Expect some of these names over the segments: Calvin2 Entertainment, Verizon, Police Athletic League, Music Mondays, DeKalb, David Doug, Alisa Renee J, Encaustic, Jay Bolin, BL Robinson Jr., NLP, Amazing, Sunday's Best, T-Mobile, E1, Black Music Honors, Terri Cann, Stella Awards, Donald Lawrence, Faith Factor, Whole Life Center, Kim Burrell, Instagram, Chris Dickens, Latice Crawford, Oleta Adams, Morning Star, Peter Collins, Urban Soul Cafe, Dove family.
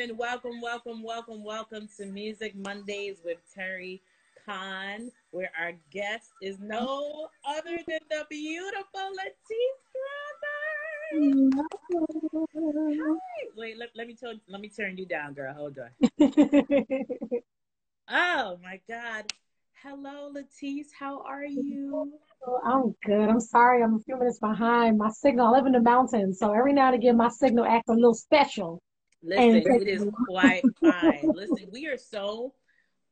And welcome to Music Mondays with Terri Cann, where our guest is no other than the beautiful Latice Crawford. Hi. Wait, let me turn you down, girl. Hold on. Oh my God. Hello, Latice. How are you? Oh, I'm good. I'm sorry. I'm a few minutes behind. My signal. I live in the mountains, so every now and again, my signal acts a little special. Listen, it is quite fine. Listen, we are so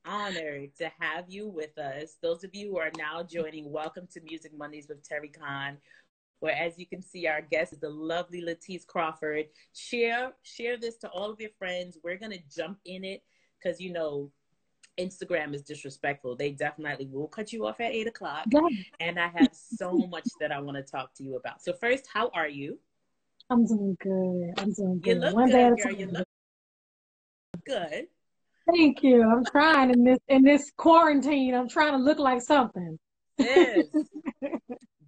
honored to have you with us. Those of you who are now joining, welcome to Music Mondays with Terri Cann, where, as you can see, our guest is the lovely Latice Crawford. Share this to all of your friends. We're going to jump in it because, you know, Instagram is disrespectful. They definitely will cut you off at 8 o'clock. And I have so much that I want to talk to you about. So first, how are you? I'm doing good. I'm doing good. You look good, girl. You look good. Thank you. I'm trying in this quarantine. I'm trying to look like something. Yes.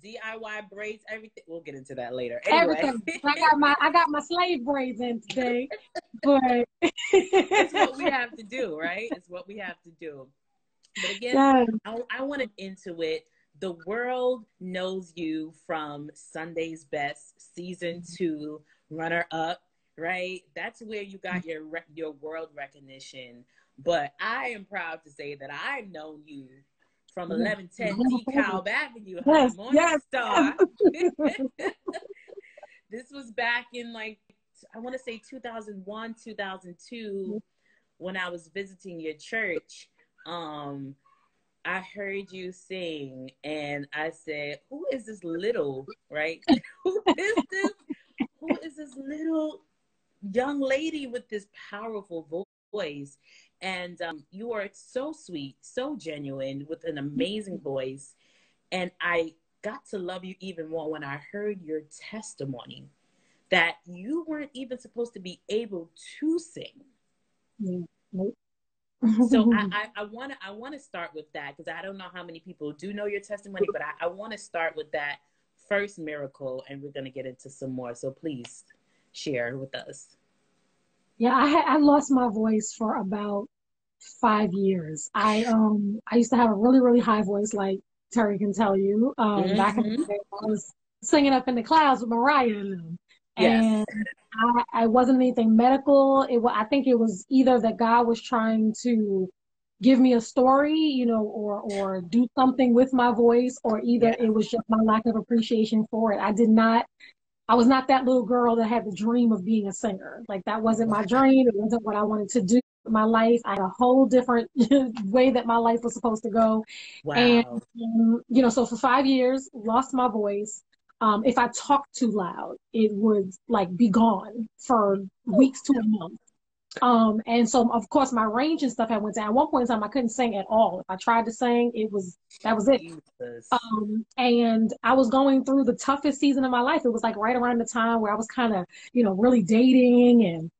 DIY braids, everything. We'll get into that later. Anyway. Everything. I got my slave braids in today. But it's what we have to do, right? It's what we have to do. But again, yes. I want to get into it. The world knows you from Sunday's Best, season 2, runner-up, right? That's where you got your world recognition. But I am proud to say that I've known you from 1110 DeKalb Avenue, yes, Morning Star. Yes. This was back in, like, I want to say 2001, 2002, when I was visiting your church. I heard you sing, and I said, who is this little, right? Who is this little young lady with this powerful voice? And you are so sweet, so genuine, with an amazing voice. And I got to love you even more when I heard your testimony that you weren't even supposed to be able to sing. Mm-hmm. So I want to start with that, because I don't know how many people do know your testimony, but I want to start with that first miracle, and we're going to get into some more. So please share with us. Yeah, I lost my voice for about 5 years. I used to have a really high voice, like Terri can tell you. Back in the day, I was singing up in the clouds with Mariah and them. Yes. And I wasn't anything medical. I think it was either that God was trying to give me a story, you know, or do something with my voice, or either it was just my lack of appreciation for it. I was not that little girl that had the dream of being a singer. Like, that wasn't my dream. It wasn't what I wanted to do with my life. I had a whole different way that my life was supposed to go. Wow. And, you know, so for 5 years, lost my voice. If I talked too loud, it would, like, be gone for weeks to a month. And so, of course, my range and stuff had went down. At one point in time, I couldn't sing at all. If I tried to sing, that was it. And I was going through the toughest season of my life. It was, like, right around the time where I was kind of, you know, really dating and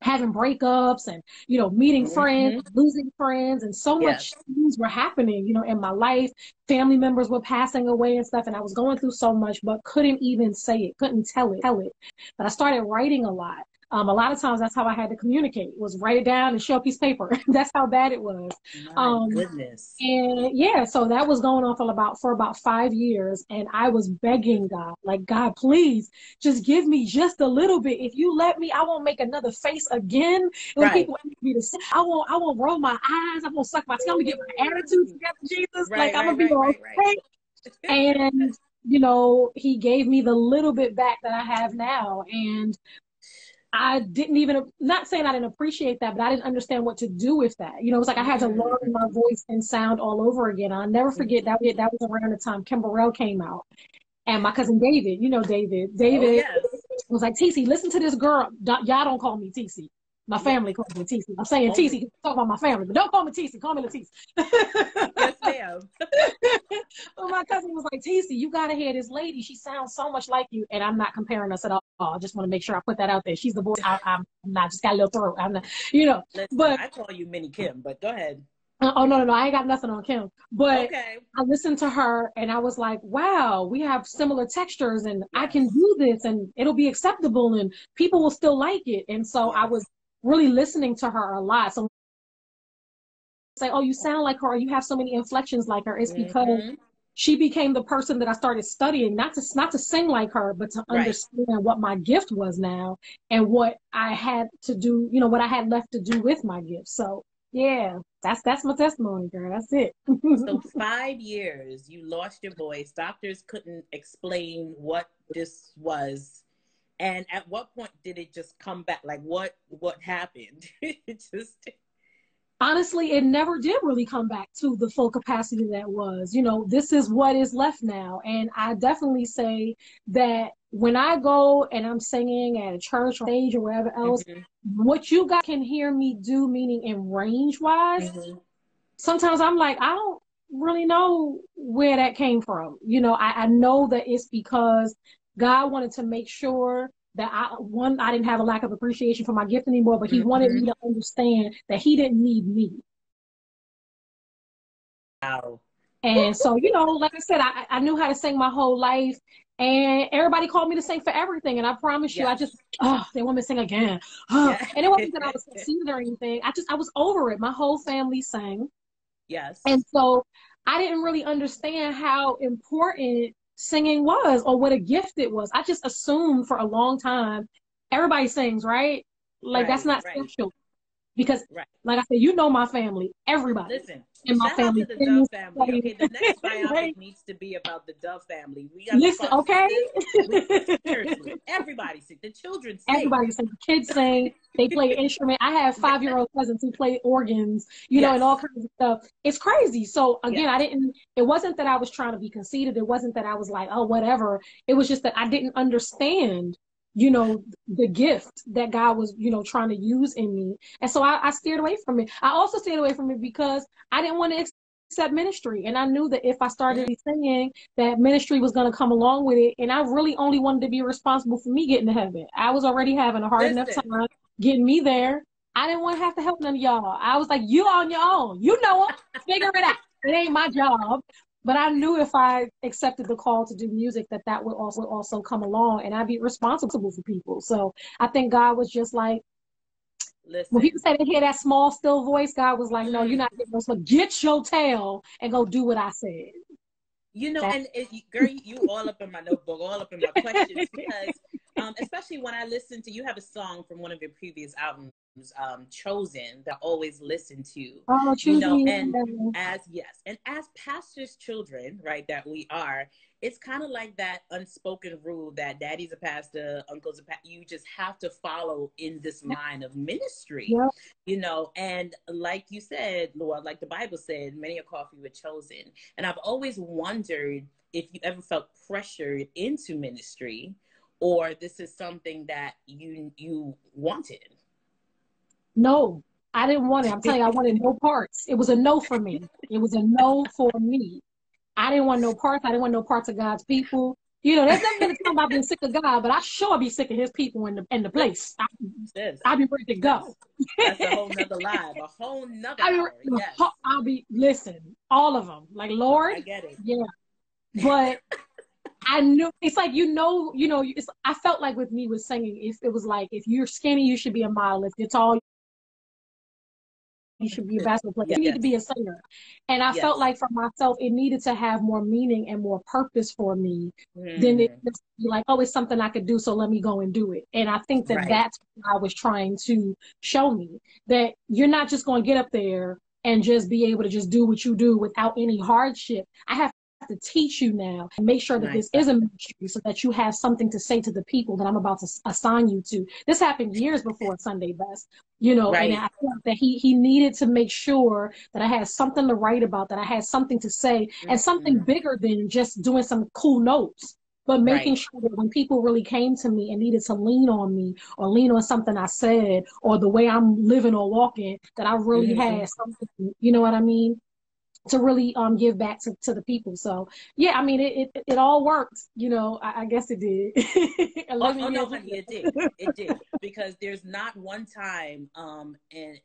having breakups and, you know, meeting friends, losing friends, and so much things were happening, you know, in my life. Family members were passing away and stuff, and I was going through so much, but couldn't even say it, couldn't tell it. But I started writing a lot. A lot of times that's how I had to communicate, was write it down and show a piece of paper. That's how bad it was. My goodness. And yeah, so that was going on for about 5 years. And I was begging God, like, God, please just give me just a little bit. If you let me, I won't make another face again. When people ask me to sing, I won't roll my eyes. I won't suck my tongue to get my attitude together, Jesus. Right, like, I'm going to be okay. And, you know, he gave me the little bit back that I have now. And I didn't even, not saying I didn't appreciate that, but I didn't understand what to do with that. You know, it was like I had to learn my voice and sound all over again. I'll never forget that was around the time Kim Burrell came out. And my cousin David, you know David. David was like, TC, listen to this girl. Y'all don't call me TC. My family calls me TC. I'm saying TC because I talk about my family, but don't call me TC. Call me Latice. Yes, ma'am. Well, my cousin was like, TC, you got to hear this lady. She sounds so much like you. And I'm not comparing us at all. I just want to make sure I put that out there. She's the voice. I'm not. Just got a little throat. I'm not, you know. Listen, but I call you Mini Kim, but go ahead. Oh, no. I ain't got nothing on Kim. But I listened to her, and I was like, wow, we have similar textures, and I can do this, and it'll be acceptable, and people will still like it. And so I was really listening to her a lot. So say, oh, you sound like her, or you have so many inflections like her. It's because she became the person that I started studying, not to sing like her, but to understand what my gift was now and what I had to do, you know, what I had left to do with my gift. So yeah, that's my testimony, girl. That's it. So 5 years, you lost your voice. Doctors couldn't explain what this was. And at what point did it just come back? Like what happened? It just... Honestly, it never did really come back to the full capacity that was. You know, this is what is left now. And I definitely say that when I go and I'm singing at a church or stage or wherever else, what you guys can hear me do, meaning in range-wise, sometimes I'm like, I don't really know where that came from. You know, I know that it's because God wanted to make sure that I didn't have a lack of appreciation for my gift anymore, but he wanted me to understand that he didn't need me. Wow. And so, you know, like I said, I knew how to sing my whole life, and everybody called me to sing for everything. And I promise you, I just, they want me to sing again. And it wasn't that I was conceited or anything. I was over it. My whole family sang. Yes. And so I didn't really understand how important singing was or what a gift it was. I just assumed for a long time everybody sings, right? Like that's not special, because like I said, you know, my family, everybody. Listen, in my family, to the Dove family. Okay, the next biopic needs to be about the Dove family. We gotta listen, okay? Seriously, everybody sing. The children sing. Everybody sing. The kids sing. They play instrument. I have 5-year-old cousins who play organs, you know, and all kinds of stuff. It's crazy. So again, it wasn't that I was trying to be conceited. It wasn't that I was like, oh, whatever. It was just that I didn't understand, you know, the gift that God was, you know, trying to use in me. And so I steered away from it. I also steered away from it because I didn't want to accept ministry. And I knew that if I started singing, that ministry was going to come along with it. And I really only wanted to be responsible for me getting to heaven. I was already having a hard enough time getting me there. I didn't want to have to help none of y'all. I was like, you on your own. You know it. Figure it out. It ain't my job. But I knew if I accepted the call to do music, that would also come along, and I'd be responsible for people. So I think God was just like, listen, when people say they hear that small, still voice, God was like, no, you're not getting this. But get your tail and go do what I said. You know, and girl, you all up in my notebook, all up in my questions, because especially when I listen to, you have a song from one of your previous albums, Chosen, that I always listen to. Oh, you know, and as pastors' children, right, that we are, it's kind of like that unspoken rule that daddy's a pastor, uncle's a pastor. You just have to follow in this line of ministry, you know. And like you said, Lord, like the Bible said, many are called, few are chosen. And I've always wondered if you ever felt pressured into ministry, or this is something that you wanted. No, I didn't want it. I'm telling you, I wanted no parts. It was a no for me. It was a no for me. I didn't want no parts. I didn't want no parts of God's people. You know, there's never been a time I've been sick of God, but I sure be sick of his people in the place. I'll be ready to go. That's a whole nother live. A whole nother I'll be, listen, all of them. Like, Lord. I get it. Yeah. But I knew, it's like, you know, it's, I felt like with me with singing, if it was like, if you're skinny, you should be a model. If you're tall, you should be a basketball player. You need to be a singer. And I felt like for myself, it needed to have more meaning and more purpose for me than it just be like, oh, it's something I could do, so let me go and do it. And I think that that's what I was trying to show me, that you're not just going to get up there and just be able to just do what you do without any hardship. I have to teach you now and make sure that this is a ministry, so that you have something to say to the people that I'm about to assign you to. This happened years before Sunday's Best, you know, and I felt that he needed to make sure that I had something to write about, that I had something to say, and something bigger than just doing some cool notes, but making sure that when people really came to me and needed to lean on me or lean on something I said or the way I'm living or walking, that I really had something, you know what I mean, to really give back to the people. So yeah, I mean, it all worked, you know. I guess it did. Oh no, honey, it did, because there's not one time and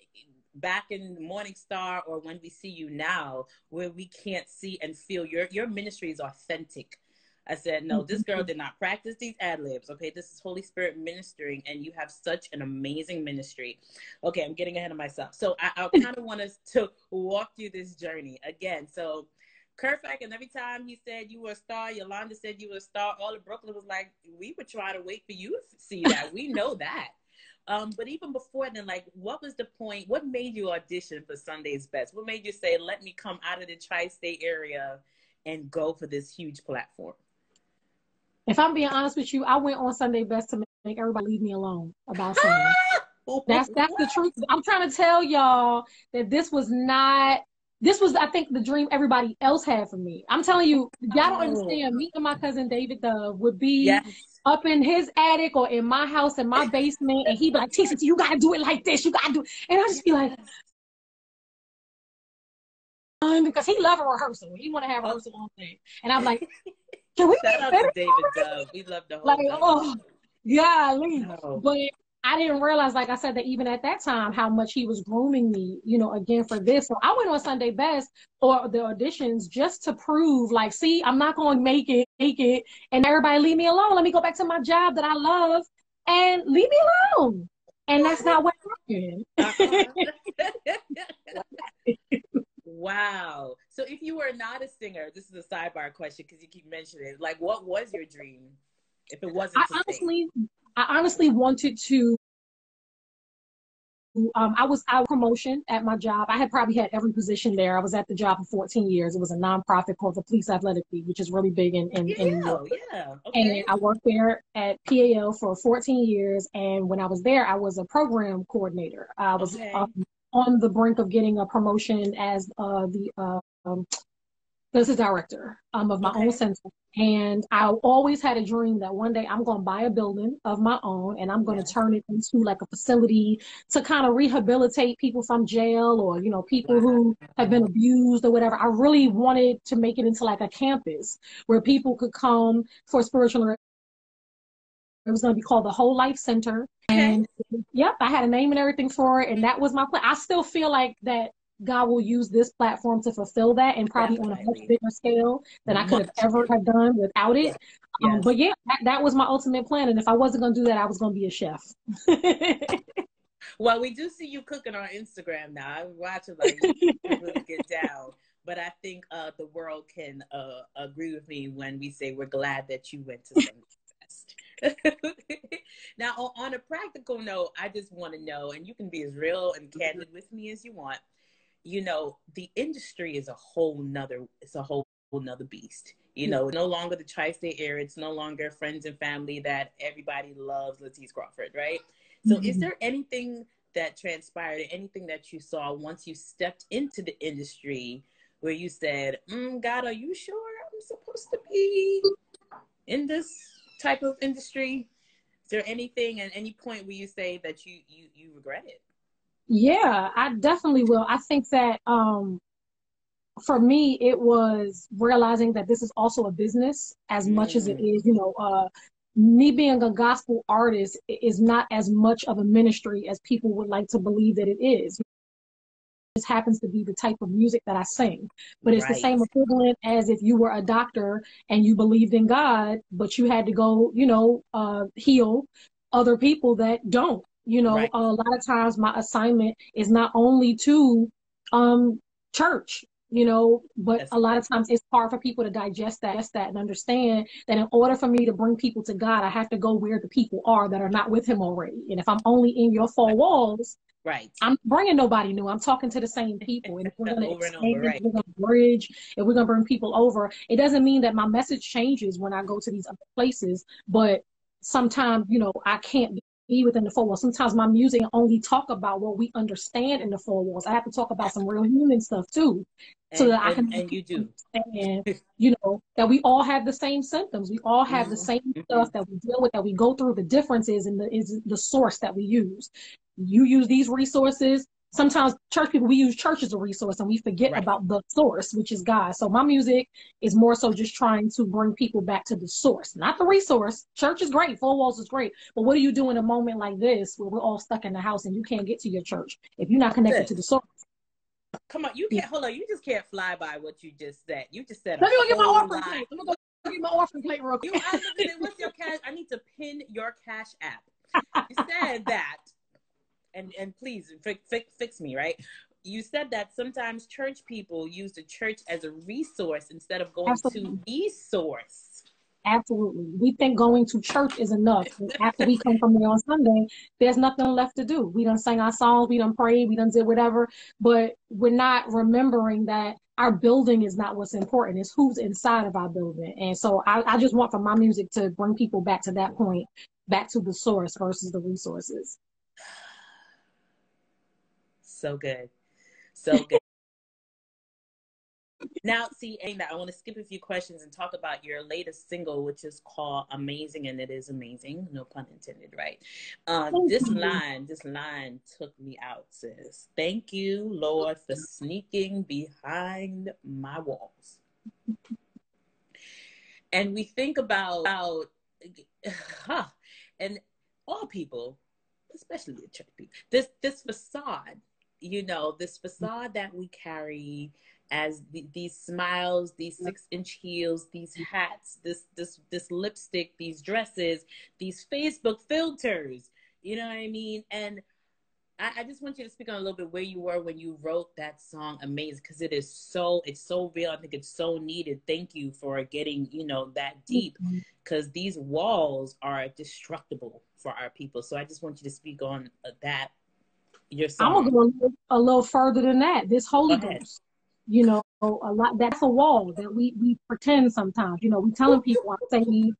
back in Morning Star or when we see you now where we can't see and feel your ministry is authentic. I said, no, this girl did not practice these ad-libs. Okay, this is Holy Spirit ministering, and you have such an amazing ministry. Okay, I'm getting ahead of myself. So I kind of want us to walk through this journey again. So Kerfak, and every time he said you were a star, Yolanda said you were a star, all of Brooklyn was like, we were trying to wait for you to see that. We know that. But even before then, like, what was the point? What made you audition for Sunday's Best? What made you say, let me come out of the tri-state area and go for this huge platform? If I'm being honest with you, I went on Sunday Best to make everybody leave me alone about something. That's the truth. I'm trying to tell y'all that this was not, this was, I think, the dream everybody else had for me. I'm telling you, y'all don't understand. Me and my cousin David Doug would be up in his attic or in my house, in my basement, and he'd be like, Tisa, you got to do it like this. You got to do it. And I'd just be like, because he loved a rehearsal. He want to have a rehearsal on thing. And I'm like, can we get better? David Doug. We love the whole thing. Like, oh, golly. No. But I didn't realize, like I said, that even at that time, how much he was grooming me, you know, again for this. So I went on Sunday Best or the auditions just to prove, like, see, I'm not going to make it, and everybody leave me alone. Let me go back to my job that I love and leave me alone. And that's not what happened. Wow. So if you were not a singer, this is a sidebar question because you keep mentioning it. Like, what was your dream? If it wasn't, I honestly wanted to. I was out of promotion at my job. I had probably had every position there. I was at the job for 14 years. It was a nonprofit called the Police Athletic League, which is really big in New York. Yeah. Okay. And I worked there at PAL for 14 years. And when I was there, I was a program coordinator. I was on the brink of getting a promotion as the director of my own center. And I always had a dream that one day I'm going to buy a building of my own and I'm going to turn it into like a facility to kind of rehabilitate people from jail or, you know, people who have been abused or whatever. I really wanted to make it into like a campus where people could come for spiritual. It was going to be called the Whole Life Center. And I had a name and everything for it. And that was my plan. I still feel like that God will use this platform to fulfill that, and probably on a much bigger scale than I could have ever have done without it. But that was my ultimate plan. And if I wasn't going to do that, I was going to be a chef. Well, we do see you cooking on Instagram now. I watch it, like, you really get down. But I think the world can agree with me when we say we're glad that you went to some. Now, on a practical note, I just want to know, and you can be as real and candid with me as you want, you know, the industry is a whole nother beast. You know, no longer the tri-state area. It's no longer friends and family that everybody loves Latice Crawford, right? So is there anything that transpired, anything that you saw once you stepped into the industry where you said, God, are you sure I'm supposed to be in this type of industry? Is there anything at any point where you say that you regret it? Yeah, I definitely will. I think that for me, it was realizing that this is also a business as much as it is, you know, me being a gospel artist is not as much of a ministry as people would like to believe that it is. This happens to be the type of music that I sing, but it's the same equivalent as if you were a doctor and you believed in God, but you had to go, you know, heal other people that don't. You know, a lot of times my assignment is not only to church, you know, but a lot of times it's hard for people to digest that and understand that in order for me to bring people to God, I have to go where the people are that are not with him already. And if I'm only in your four walls, I'm bringing nobody new. I'm talking to the same people. And if we're going to expand, if we're going to bridge, if we're going to bring people over, it doesn't mean that my message changes when I go to these other places. But sometimes, you know, I can't be within the four walls. Sometimes my music only talk about what we understand in the four walls. I have to talk about some real human stuff too, so that I can understand, you know, that we all have the same symptoms. We all have the same stuff that we deal with, that we go through. The difference is the source that we use. You use these resources. Sometimes church people, we use church as a resource and we forget about the source, which is God. So my music is more so just trying to bring people back to the source, not the resource. Church is great. Four walls is great. But what do you do in a moment like this where we're all stuck in the house and you can't get to your church if you're not connected to the source? Come on. You can't. Hold on. You just can't fly by what you just said. You just said. Let me go get my offering plate. Let me go Give me my orphan plate real quick. What's your cash? I need to pin your Cash App. You said that, and please fix me, right? You said that sometimes church people use the church as a resource instead of going to the source. Absolutely. We think going to church is enough. After we come from there on Sunday, there's nothing left to do. We done sang our songs, we done prayed, we done did whatever, but we're not remembering that our building is not what's important. It's who's inside of our building. And so I just want for my music to bring people back to that point, back to the source versus the resources. So good. So good. Now, see, Aina, I want to skip a few questions and talk about your latest single, which is called Amazing, and it is amazing, no pun intended, right? This line took me out, sis. Thank you, Lord, for sneaking behind my walls. And we think about and all people, especially the church people, this facade, you know, this facade that we carry as these smiles, these 6-inch heels, these hats, this lipstick, these dresses, these Facebook filters, you know what I mean? And I just want you to speak on a little bit where you were when you wrote that song, Amazing, because it's so real. I think it's so needed. Thank you for getting, you know, that deep, because these walls are destructible for our people. So I just want you to speak on that, your song. I'm going to go a little further than that. This Holy Ghost. You know, a lot, that's a wall that we pretend sometimes. You know, we telling people I'm saying,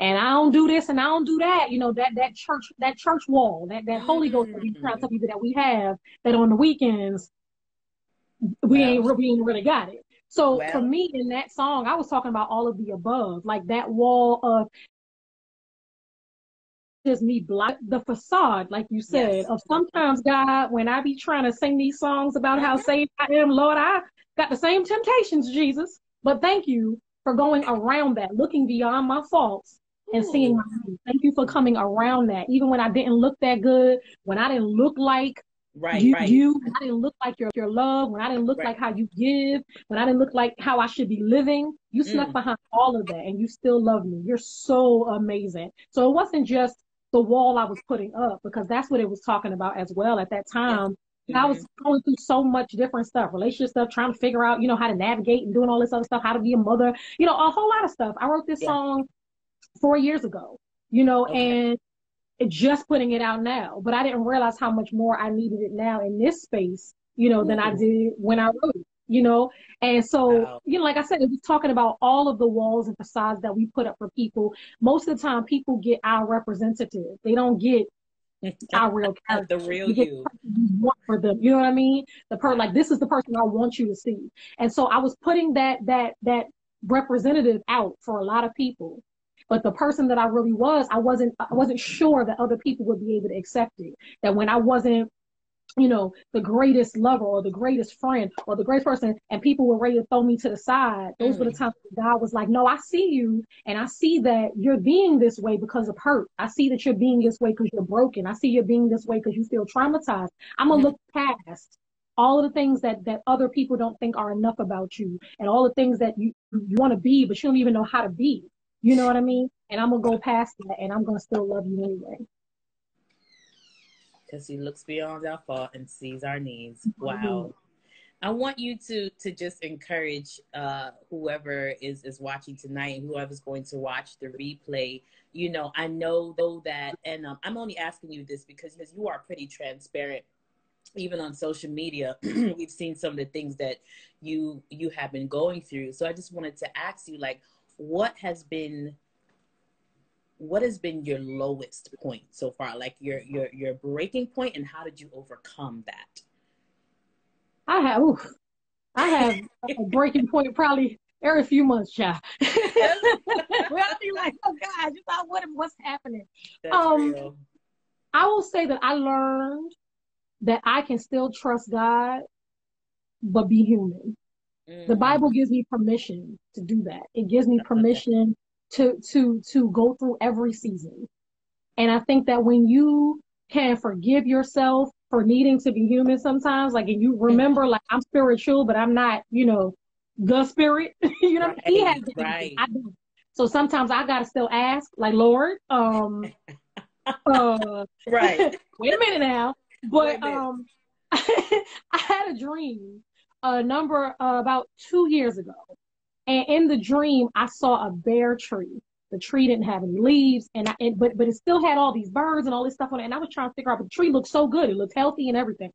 and I don't do this and I don't do that. You know, that church wall, that Holy Ghost that we try to tell people that we have, that on the weekends we ain't really got it. So for me in that song, I was talking about all of the above, like that wall of just me block the facade, like you said, of sometimes God, when I be trying to sing these songs about how saved I am, Lord, I got the same temptations, Jesus, but thank you for going around that, looking beyond my faults and seeing my faith. Thank you for coming around that. Even when I didn't look that good, when I didn't look like you, when I didn't look like your love, when I didn't look like how you give, when I didn't look like how I should be living, you snuck behind all of that and you still love me. You're so amazing. So it wasn't just the wall I was putting up, because that's what it was talking about as well at that time. I was going through so much different stuff, relationship stuff, trying to figure out, you know, how to navigate and doing all this other stuff, how to be a mother, you know, a whole lot of stuff. I wrote this song 4 years ago, you know, and just putting it out now, but I didn't realize how much more I needed it now in this space, you know, than I did when I wrote it, you know? And so, you know, like I said, it was talking about all of the walls and facades that we put up for people. Most of the time people get our representative. They don't get our real character, the real you want for them, you know what I mean? The person, like, this is the person I want you to see. And so I was putting that representative out for a lot of people, but the person that I really was, I wasn't sure that other people would be able to accept it. That when I wasn't, you know, the greatest lover or the greatest friend or the greatest person, and people were ready to throw me to the side, those were the times God was like, no, I see you, and I see that you're being this way because of hurt. I see that you're being this way because you're broken. I see you're being this way because you feel traumatized. I'm gonna look past all of the things that other people don't think are enough about you, and all the things that you want to be but you don't even know how to be, you know what I mean? And I'm gonna go past that, and I'm gonna still love you anyway, because he looks beyond our fault and sees our needs. Wow. I want you to just encourage whoever is watching tonight and whoever's going to watch the replay. You know, I know though that, and I'm only asking you this because you are pretty transparent. Even on social media, we've seen some of the things that you have been going through. So I just wanted to ask you, like, what has been your lowest point so far? Like your breaking point, and how did you overcome that? I have a breaking point probably every few months, child. Where I'll be like, oh God, you thought what's happening? That's real. I will say that I learned that I can still trust God, but be human. The Bible gives me permission to do that. It gives me permission to go through every season. And I think that when you can forgive yourself for needing to be human sometimes, like, and you remember, like, I'm spiritual, but I'm not, you know, the spirit, you know, he has it. I don't. So sometimes I gotta still ask, like, Lord, right. Wait a minute now. But I had a dream about 2 years ago. And in the dream, I saw a bare tree. The tree didn't have any leaves, but it still had all these birds and all this stuff on it. And I was trying to figure out, but the tree looked so good. It looked healthy and everything.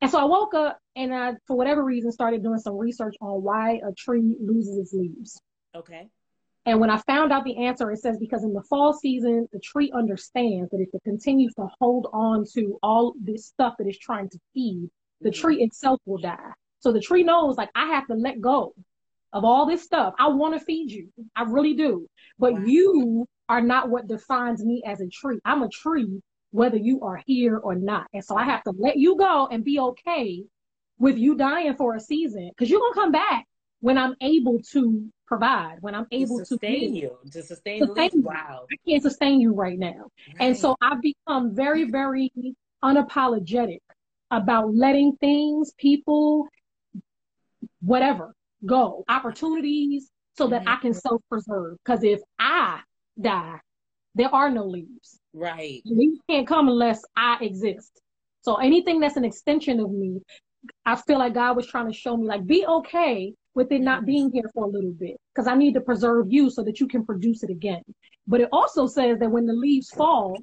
And so I woke up and I, for whatever reason, started doing some research on why a tree loses its leaves. Okay. And when I found out the answer, it says because in the fall season, the tree understands that if it continues to hold on to all this stuff that it's trying to feed, the tree itself will die. So the tree knows, like, I have to let go of all this stuff. I want to feed you. I really do. But you are not what defines me as a tree. I'm a tree, whether you are here or not. And so I have to let you go and be okay with you dying for a season, because you're going to come back when I'm able to provide, when I'm able to sustain you, to sustain you. Wow. I can't sustain you right now. Right. And so I've become very, very unapologetic about letting things, people, whatever, go, opportunities, so that I can self-preserve. Because if I die, there are no leaves. Right. Leaves can't come unless I exist. So anything that's an extension of me, I feel like God was trying to show me, like, be okay with it not being here for a little bit, because I need to preserve you so that you can produce it again. But it also says that when the leaves fall,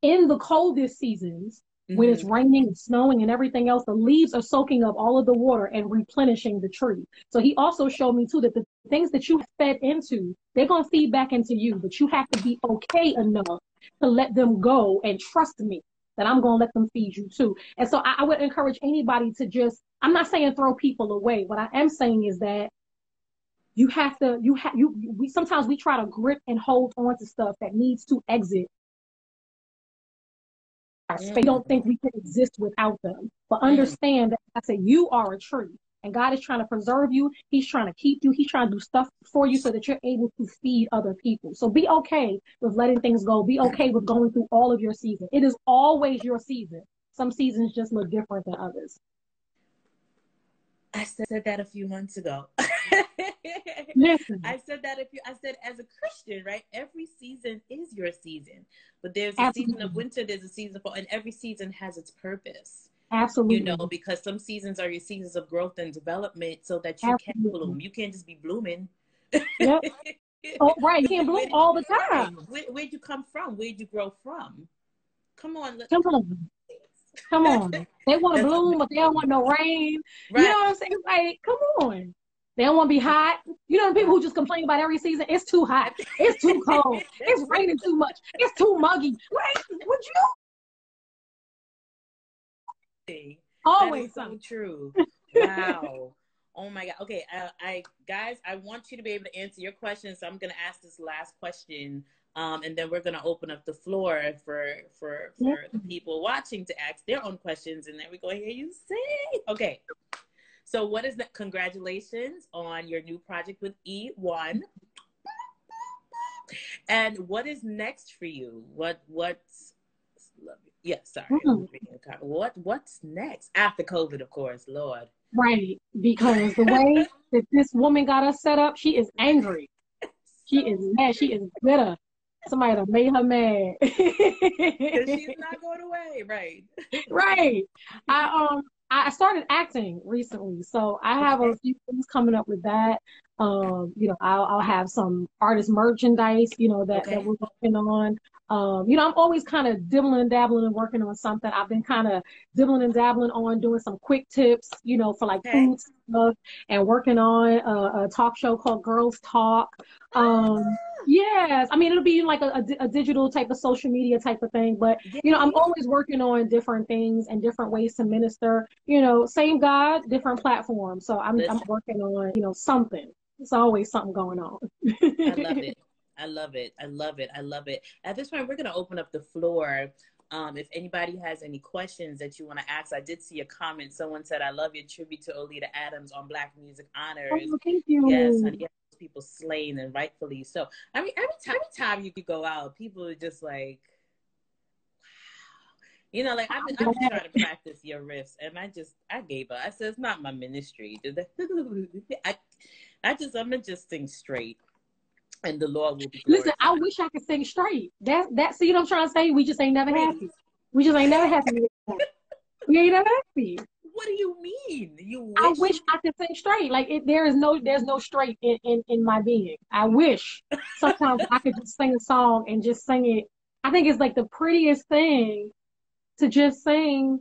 in the coldest seasons, when it's raining and snowing and everything else, the leaves are soaking up all of the water and replenishing the tree. So he also showed me too that the things that you fed into, they're going to feed back into you, but you have to be okay enough to let them go and trust me that I'm going to let them feed you too. And so I would encourage anybody to just, I'm not saying throw people away. What I am saying is that you have to, sometimes we try to grip and hold on to stuff that needs to exit. They don't think we can exist without them. But understand that I say you are a tree, and God is trying to preserve you. He's trying to keep you. He's trying to do stuff for you so that you're able to feed other people. So be okay with letting things go. Be okay with going through all of your season. It is always your season. Some seasons just look different than others. I said that a few months ago. Listen. I said as a Christian, right? Every season is your season, but there's a season of winter, there's a season of fall, and every season has its purpose. Absolutely. You know, because some seasons are your seasons of growth and development, so that you can bloom. You can't just be blooming. Yep. Oh, right. You can't bloom all the time. Where'd you come from? Where'd you grow from? Come on. Come on. They want to bloom, but they don't want no rain. Right. You know what I'm saying? Like, come on. They don't want to be hot. You know, the people who just complain about every season, it's too hot, it's too cold, it's raining too much, it's too muggy. Wait, would you? Always so true. Wow. Oh my God. Okay, guys, I want you to be able to answer your questions, so I'm going to ask this last question, and then we're going to open up the floor for the people watching to ask their own questions, and then we're going to hear you sing. Okay. So what is that? Congratulations on your new project with E1. And what is next for you? What's next? After COVID, of course, Lord. Right, because the way that this woman got us set up, she is angry. She is mad, she is bitter. Somebody done made her mad. She's not going away, right? Right. I started acting recently, so I have a few things coming up with that. You know, I'll have some artist merchandise, you know, that we're working on. You know, I'm always kind of dibbling and dabbling and working on something. I've been kind of dibbling and dabbling on doing some quick tips, you know, for like food stuff, and working on a talk show called Girls Talk. Yes, I mean, it'll be like a digital type of social media type of thing, but you know, I'm always working on different things and different ways to minister, you know, same God, different platform. So I'm working on, you know, something. It's always something going on. I love it. I love it. I love it. I love it. At this point, we're going to open up the floor. If anybody has any questions that you want to ask, I did see a comment. Someone said, I love your tribute to Oleta Adams on Black Music Honors. Oh, thank you. Yes, honey. People slain, and rightfully so. I mean, every time you could go out, people are just like, wow. You know, like, I've been trying to practice your riffs, and I gave up. I said, it's not my ministry. I'm going to just sing straight. and the Lord will be glorified. Listen, I wish I could sing straight. That's you know what I'm trying to say? We just ain't never happy. We just ain't never happy. We ain't never happy. What do you mean? I wish I could sing straight. Like there's no straight in my being. I wish sometimes I could just sing a song and just sing it. I think it's like the prettiest thing to just sing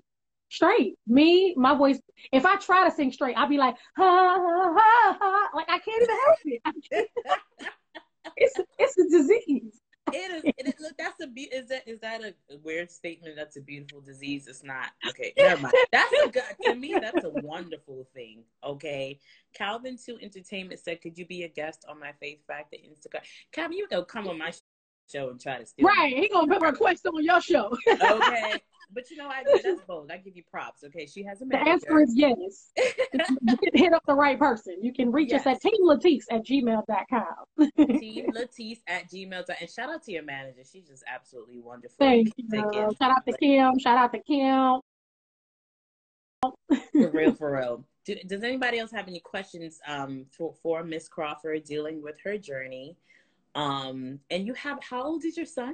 straight. Me, my voice. If I try to sing straight, I'll be like ha ha ha ha. Like I can't even help it. It's a disease. It is. Look, that's is that a weird statement? That's a beautiful disease. It's not. Okay, never mind. To me, that's a wonderful thing. Okay, Calvin2 Entertainment said, "Could you be a guest on my Faith Factor Instagram?" Calvin, you go come on my show and try to steal. Right, he gonna put a request on your show. Okay, but you know that's bold. I give you props. Okay, she has a manager. The answer is yes. You can hit up the right person. You can reach us at teamlatice@gmail.com. teamlatice@gmail.com. And shout out to your manager. She's just absolutely wonderful. Thank you. Shout out to Kim. Shout out to Kim. For real, for real. Does anybody else have any questions for Miss Crawford dealing with her journey? And you have, how old is your son?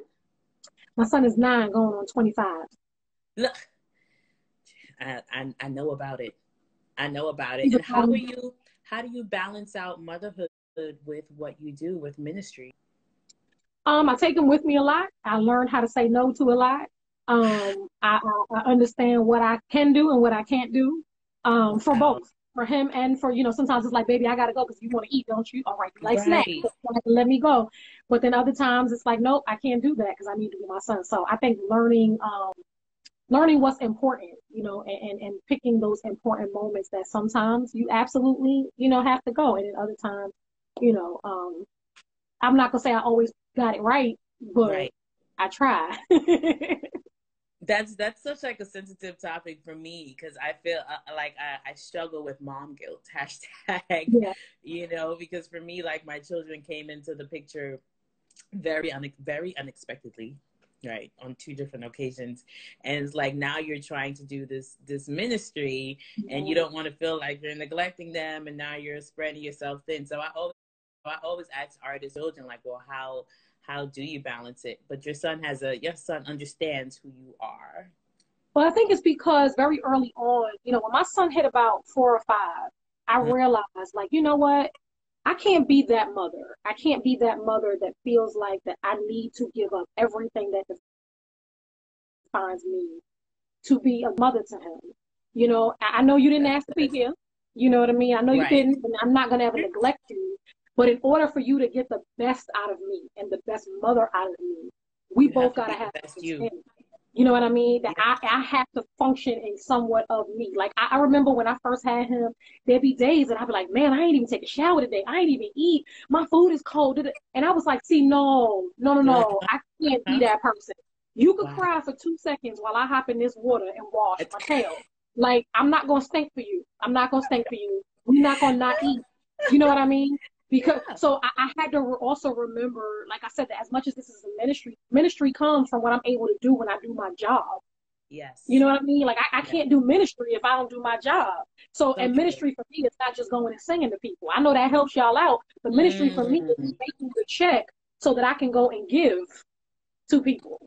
My son is 9, going on 25. Look, I know about it. I know about it. And how do you balance out motherhood with what you do with ministry? I take him with me a lot. I learn how to say no to a lot. I understand what I can do and what I can't do. For both, for him and for, you know, sometimes it's like, baby, I gotta go because you want to eat, don't you? All right, you like snacks. Let me go. But then other times it's like, nope, I can't do that because I need to be my son. So I think learning what's important, you know, and picking those important moments that sometimes you absolutely, you know, have to go. And then other times, you know, I'm not going to say I always got it right, but I try. That's such like a sensitive topic for me because I feel like I struggle with mom guilt, hashtag, you know, because for me, like my children came into the picture very unexpectedly. Right, on 2 different occasions, and it's like now you're trying to do this ministry, and you don't want to feel like you're neglecting them, and now you're spreading yourself thin. So I always ask artists, children, like, well, how do you balance it? But your son understands who you are. Well, I think it's because very early on, you know, when my son hit about 4 or 5, I realized, like, you know what? I can't be that mother. I can't be that mother that feels like that I need to give up everything that defines me to be a mother to him. You know, I know you didn't ask to be here. You know what I mean? I know you didn't, and I'm not going to ever neglect you. But in order for you to get the best out of me and the best mother out of me, we both got to have the best you. You know what I mean? That I have to function in somewhat of me. Like, I remember when I first had him, there'd be days that I'd be like, man, I ain't even take a shower today. I ain't even eat. My food is cold. And I was like, see, no. I can't be that person. You could cry for 2 seconds while I hop in this water and wash my tail. Like, I'm not going to stink for you. I'm not going to stink for you. We're not going to not eat. You know what I mean? Because so I had to also remember, like I said, that as much as this is a ministry comes from what I'm able to do when I do my job. Yes. You know what I mean? Like I can't do ministry if I don't do my job. So and ministry for me is not just going and singing to people. I know that helps y'all out, but ministry for me is making the check so that I can go and give to people.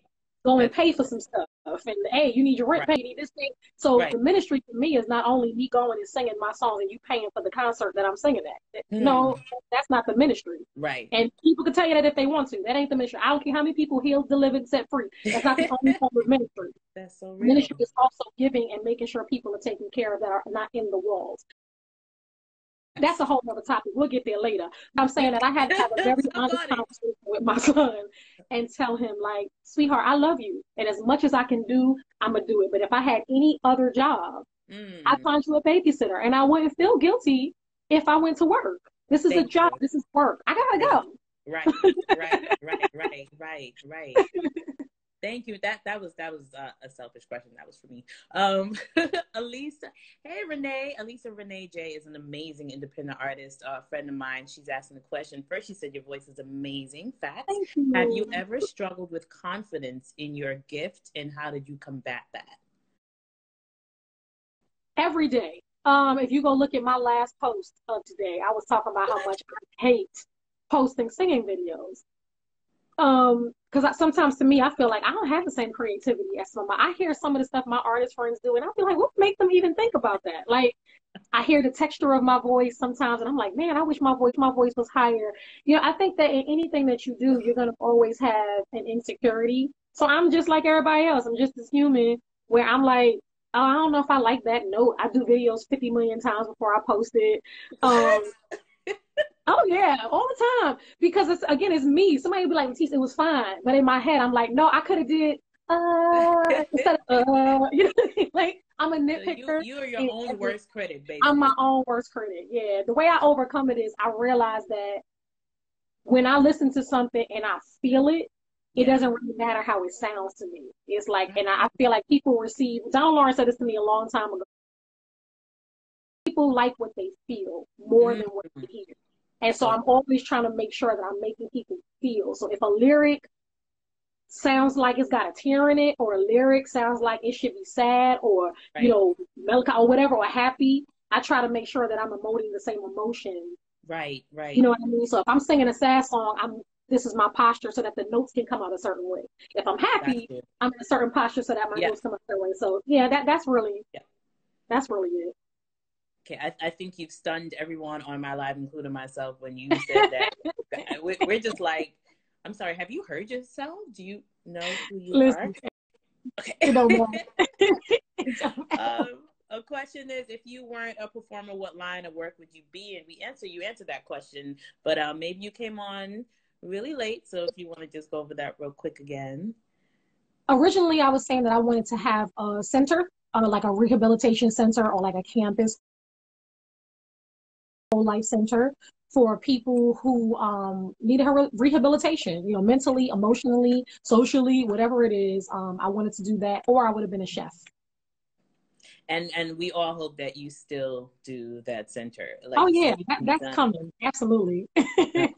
Go and pay for some stuff. And hey, you need your rent paid, you need this thing. So the ministry for me is not only me going and singing my song and you paying for the concert that I'm singing at. No, that's not the ministry. Right. And people can tell you that if they want to. That ain't the ministry. I don't care how many people healed, delivered, set free. That's not the only form of ministry. That's so real. Ministry is also giving and making sure people are taken care of that are not in the walls. That's a whole other topic. We'll get there later. I'm saying that I had to have a very honest conversation with my son and tell him, like, sweetheart, I love you. And as much as I can do, I'm going to do it. But if I had any other job, I'd find you a babysitter. And I wouldn't feel guilty if I went to work. This is a job. This is work. I got to go. Right. Thank you. That was a selfish question. That was for me. Alisa. Hey, Renee. Alisa Renee J is an amazing independent artist, a friend of mine. She's asking the question. First, she said, your voice is amazing. Facts. Thank you. Have you ever struggled with confidence in your gift, and how did you combat that? Every day. If you go look at my last post of today, I was talking about how much I hate posting singing videos. Because sometimes to me, I feel like I don't have the same creativity as someone. I hear some of the stuff my artist friends do, and I'll be like, what make them even think about that? Like, I hear the texture of my voice sometimes, and I'm like, man, I wish my voice was higher. You know, I think that in anything that you do, you're going to always have an insecurity. So I'm just like everybody else. I'm just this human where I'm like, oh, I don't know if I like that note. I do videos 50 million times before I post it. Oh yeah, all the time, because it's, again, it's me. Somebody would be like, Latice, it was fine, but in my head, I'm like, no, I could have did instead of you know what I mean? Like, I'm a nitpicker. You are your own worst critic, baby. I'm my own worst critic. Yeah, the way I overcome it is I realize that when I listen to something and I feel it, it doesn't really matter how it sounds to me. It's like, and I feel like people receive. Donald Lawrence said this to me a long time ago. People like what they feel more than what they hear. And so I'm always trying to make sure that I'm making people feel. So if a lyric sounds like it's got a tear in it, or a lyric sounds like it should be sad, or, you know, melancholy or whatever, or happy, I try to make sure that I'm emoting the same emotion. Right, right. You know what I mean? So if I'm singing a sad song, this is my posture so that the notes can come out a certain way. If I'm happy, I'm in a certain posture so that my notes come out a certain way. So yeah, that's really it. Okay, I think you've stunned everyone on my live, including myself, when you said that. We're just like, I'm sorry, have you heard yourself? Do you know who you are? Okay. It don't matter. A question is, if you weren't a performer, what line of work would you be? And you answered that question, but maybe you came on really late, so if you want to just go over that real quick again. Originally, I was saying that I wanted to have a center, like a rehabilitation center or like a campus. Whole Life Center for people who need rehabilitation, you know, mentally, emotionally, socially, whatever it is. I wanted to do that, or I would have been a chef. And we all hope that you still do that center. Like, oh yeah, that's coming, absolutely.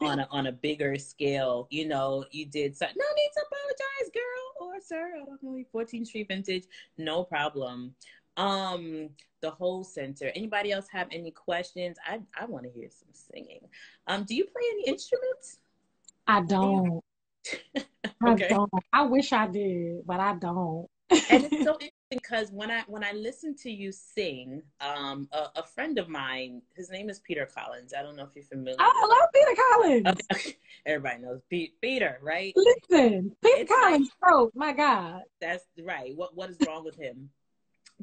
on a bigger scale, you know, you did something. No need to apologize, girl or sir. I don't know. 14th Street Vintage, no problem. The whole center. Anybody else have any questions? I want to hear some singing. Do you play any instruments? I don't. Okay. I don't. I wish I did, but I don't. And it's so interesting because when I listen to you sing, a friend of mine, his name is Peter Collins. I don't know if you're familiar. I love Peter Collins. Okay. Everybody knows Peter, right? Listen, Peter Collins, like, bro, my God. That's right. What is wrong with him?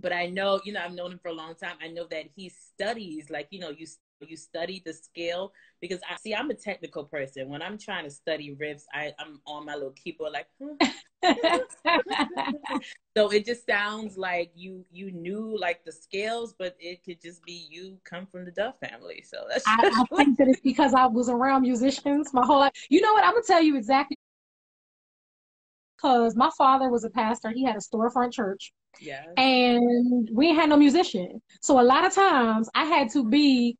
But I know, you know, I've known him for a long time. I know that he studies, like, you know, you study the scale, because I'm a technical person. When I'm trying to study riffs, I'm on my little keyboard like, so it just sounds like you knew like the scales, but it could just be you come from the Dove family. So that's I think that it's because I was around musicians my whole life. You know what? I'm gonna tell you exactly. Because my father was a pastor. He had a storefront church. Yeah. And we had no musician. So a lot of times I had to be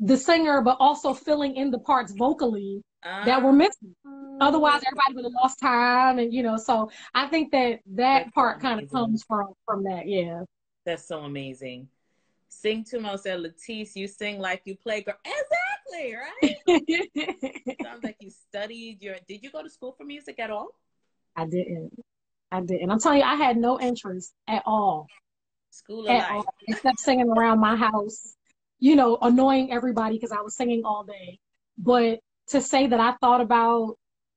the singer, but also filling in the parts vocally that were missing. Otherwise, everybody would have lost time. And, you know, so I think that part kind of comes from that. Yeah. That's so amazing. Sing to Mo said, Latice, you sing like you play girl. Exactly, right? Sounds like you studied. Did you go to school for music at all? I didn't. I'm telling you, I had no interest at all. School of life. Except singing around my house, you know, annoying everybody because I was singing all day. But to say that I thought about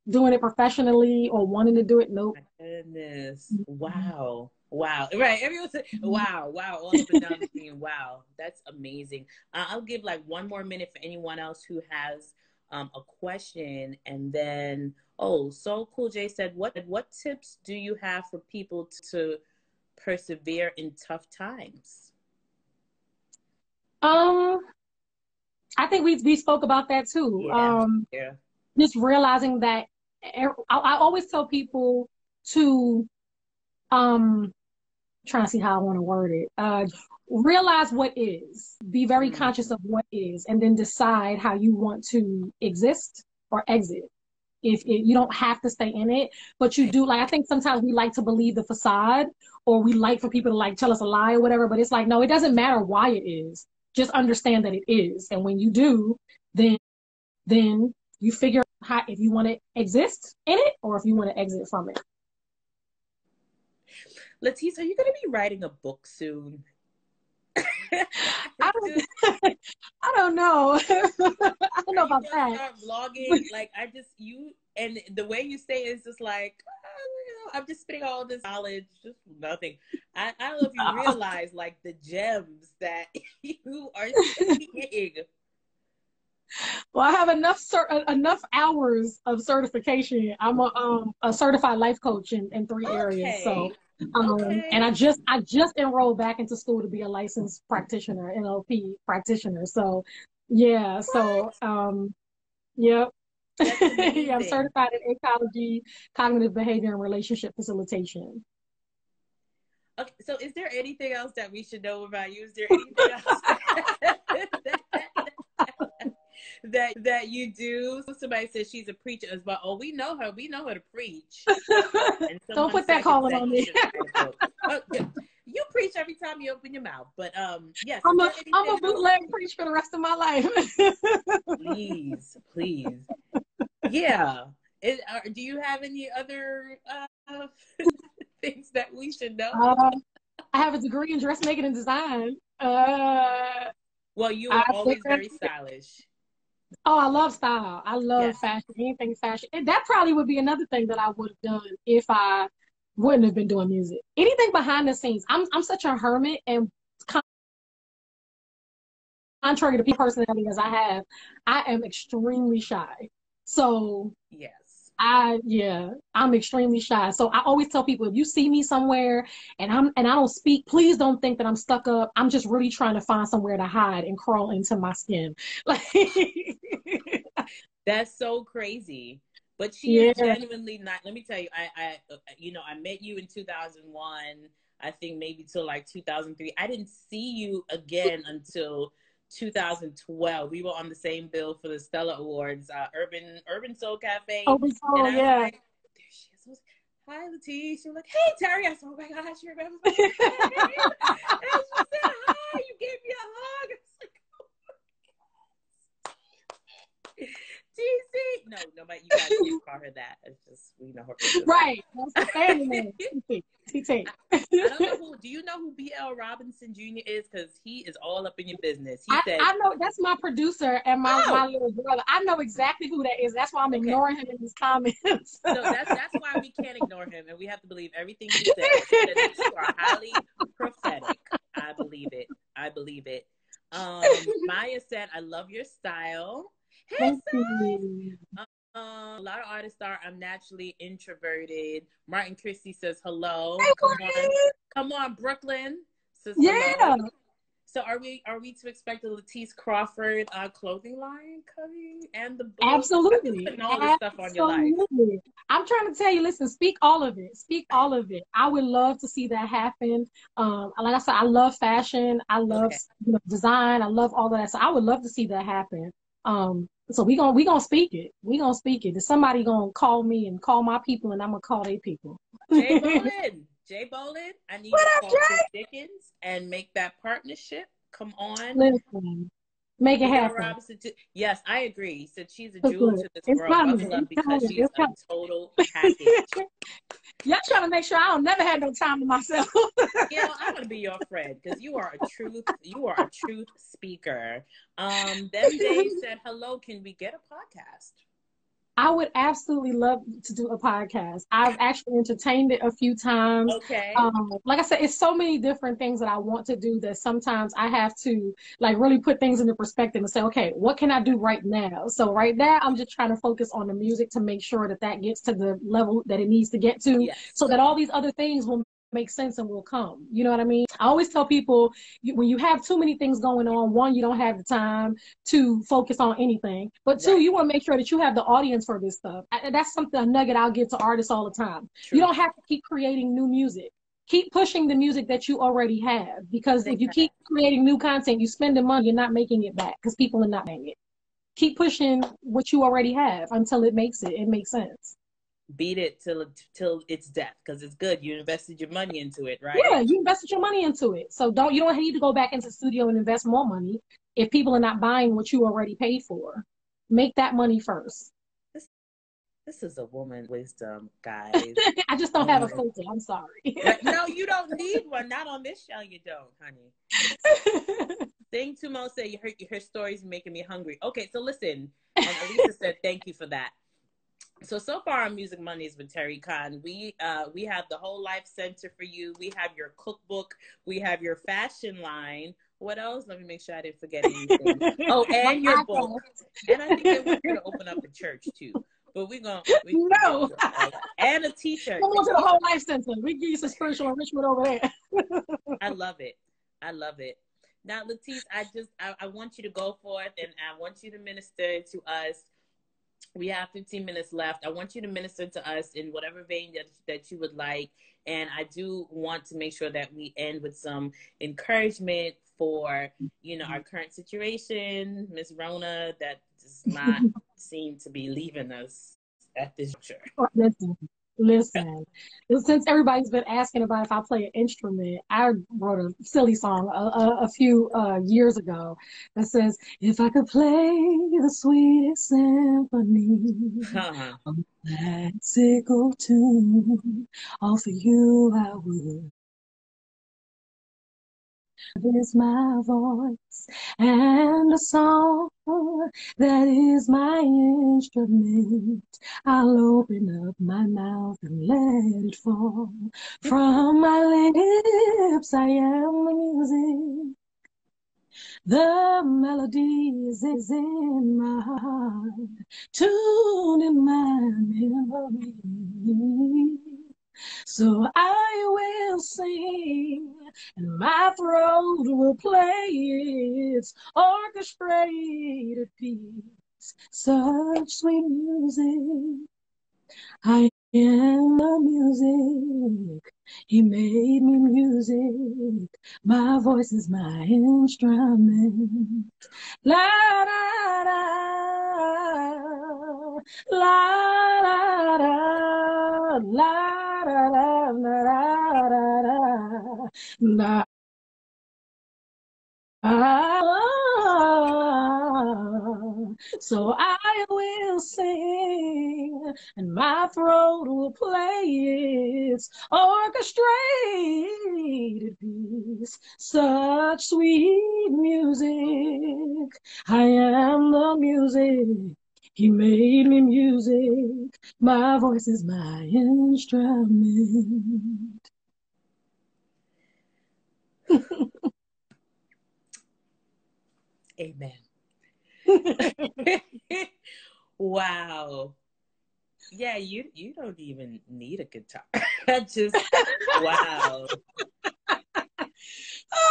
doing it professionally or wanting to do it, nope. My goodness. Wow. Wow. Right. Everyone said, wow. Wow. All up and down the scene. Wow. That's amazing. I'll give like one more minute for anyone else who has a question, and then So Cool J said, what tips do you have for people to persevere in tough times? I think we spoke about that too. Yeah, just realizing that I always tell people to trying to see how I want to word it. Realize what is, be very conscious of what is, and then decide how you want to exist or exit. If you don't have to stay in it, but you do, like, I think sometimes we like to believe the facade, or we like for people to like tell us a lie or whatever, but it's like, no, it doesn't matter why it is. Just understand that it is. And when you do, then you figure out how, if you want to exist in it or if you want to exit from it. Latice, are you going to be writing a book soon? I don't know. I don't know about that. Start vlogging, like I just you and the way you say it is just like I'm just spitting all this knowledge, just nothing. I don't know if you realize like the gems that you are seeing. Well, I have enough hours of certification. I'm a certified life coach in three areas. So. And I just enrolled back into school to be a licensed practitioner, NLP practitioner. So yeah, so yep. Yeah, I'm certified in ecology, cognitive behavior, and relationship facilitation. Okay, so is there anything else that we should know about you? Is there anything else that you do? Somebody says she's a preacher as well. Oh, we know her. We know her to preach. Don't put that calling on me. You preach every time you open your mouth. But yes, I'm a bootleg preach for the rest of my life. please. Yeah. Do you have any other things that we should know? I have a degree in dressmaking and design. Well, you are always very stylish. Oh, I love style. I love fashion, anything fashion. And that probably would be another thing that I would have done if I wouldn't have been doing music. Anything behind the scenes. I'm such a hermit, and contrary to personality as I have, I am extremely shy. So yes, I'm extremely shy. So I always tell people, if you see me somewhere and I don't speak, please don't think that I'm stuck up. I'm just really trying to find somewhere to hide and crawl into my skin. Like that's so crazy. But she is genuinely not. Let me tell you, I met you in 2001. I think maybe till like 2003. I didn't see you again until 2012. We were on the same bill for the Stella Awards, Urban Soul Cafe. Oh, Soul, and I was like, there she is. I was like, hi, Latice. She was like, hey, Terri. I said, oh my gosh, you remember? Like, hey. And she said, hi. You gave me a hug. I was like, oh my gosh. TC. No, nobody. You guys can't call her that. It's just we know her. Right. That's the family. TT. I don't know who. Do you know who BL Robinson Jr. is? Because he is all up in your business. He said, I know. That's my producer and my little brother. I know exactly who that is. That's why I'm ignoring him in these comments. So that's why we can't ignore him, and we have to believe everything he says. Because you are highly prophetic. I believe it. Maya said, "I love your style." Hey, a lot of artists are. I'm naturally introverted. Martin Christie says hello. Hey, come on, Brooklyn. Says, hello. So are we to expect the Latice Crawford clothing line coming and the book? Absolutely. Putting all this stuff on your life. I'm trying to tell you, listen, speak all of it. Speak all of it. I would love to see that happen. Like I said, I love fashion. I love design. I love all of that. So I would love to see that happen. So we gonna speak it. We gonna speak it. There's somebody gonna call me and call my people, and I'm gonna call their people. Jay Bolin, I need to call Chris Dickens and make that partnership. Come on, listen, make it happen. Robinson, yes, I agree. He said she's a jewel to this world. Because she's a total package. Y'all trying to make sure I don't never had no time to myself. I want to be your friend because you are a truth speaker. Then Dave said, hello, can we get a podcast? I would absolutely love to do a podcast. I've actually entertained it a few times. Okay. Like I said, it's so many different things that I want to do that sometimes I have to like really put things into perspective and say, okay, what can I do right now? So right now I'm just trying to focus on the music to make sure that gets to the level that it needs to get to so that all these other things will make sense and will come. You know what I mean? I always tell people when you have too many things going on, one, you don't have the time to focus on anything, but two, you want to make sure that you have the audience for this stuff. That's something, a nugget I'll give to artists all the time. True. You don't have to keep creating new music. Keep pushing the music that you already have, because if you keep creating new content, you spend the money, you're not making it back because people are not making it. Keep pushing what you already have until it makes sense. Beat it till it's death, because it's good. You invested your money into it, right? Yeah, you invested your money into it. So you don't need to go back into the studio and invest more money if people are not buying what you already paid for. Make that money first. This is a woman wisdom, guys. I just don't have a filter. I'm sorry. No, you don't need one. Not on this show, you don't, honey. Thing Tumo said, her story's making me hungry. Okay, so listen. And Alisa said, thank you for that. So far on Music Mondays with Terri Cann, we have the Whole Life Center for you. We have your cookbook. We have your fashion line. What else? Let me make sure I didn't forget anything. Oh, and your book. And I think they want you to open up a church, too. But we're going to... No! And a t-shirt. Come on to the Whole Life Center. We give you some spiritual enrichment over there. I love it. I love it. Now, Latice, I want you to go forth, and I want you to minister to us. We have 15 minutes left. I want you to minister to us in whatever vein that you would like. And I do want to make sure that we end with some encouragement for, you know, our current situation, Miss Rona, that does not seem to be leaving us at this juncture. Listen, since everybody's been asking about if I play an instrument, I wrote a silly song a few years ago that says, if I could play the sweetest symphony, a classical tune, all for you I would. Is my voice and a song that is my instrument. I'll open up my mouth and let it fall. From my lips I am the music. The melody is in my heart, tuned in my memory. So I will sing, and my throat will play its orchestrated piece. Such sweet music, I am the music. He made me music. My voice is my instrument. La da da, la da da, la. La so I will sing, and my throat will play its orchestrated piece. Such sweet music, I am the music. He made me music. My voice is my instrument. Amen. Wow. Yeah, you don't even need a guitar. Just wow.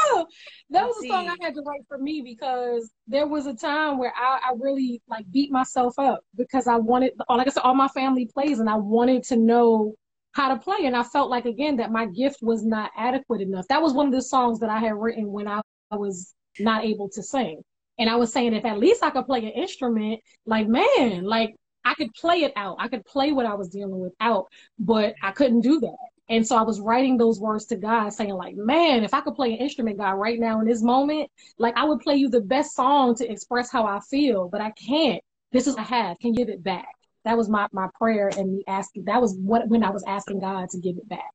Oh, that was a song I had to write for me, because there was a time where I really like beat myself up because I wanted, like I said, all my family plays and I wanted to know how to play. And I felt like, again, that my gift was not adequate enough. That was one of the songs that I had written when I was not able to sing. And I was saying, if at least I could play an instrument, like, man, like I could play it out. I could play what I was dealing with out, but I couldn't do that. And so I was writing those words to God saying, like, man, if I could play an instrument, God, right now in this moment, like I would play you the best song to express how I feel, but I can't. This is what I have. Can give it back. That was my prayer and me asking. That was when I was asking God to give it back.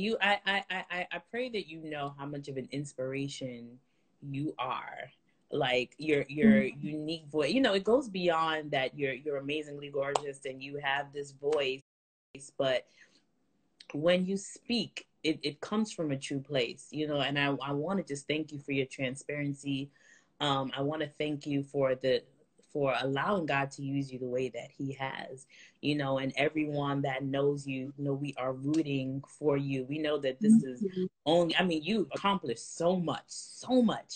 I pray that you know how much of an inspiration you are. Like your unique voice. You know, it goes beyond that you're amazingly gorgeous and you have this voice. But when you speak, it comes from a true place, you know, and I want to just thank you for your transparency. I want to thank you for allowing God to use you the way that he has, you know, and everyone that knows you, you know, we are rooting for you. We know that this is only, I mean, you accomplished so much.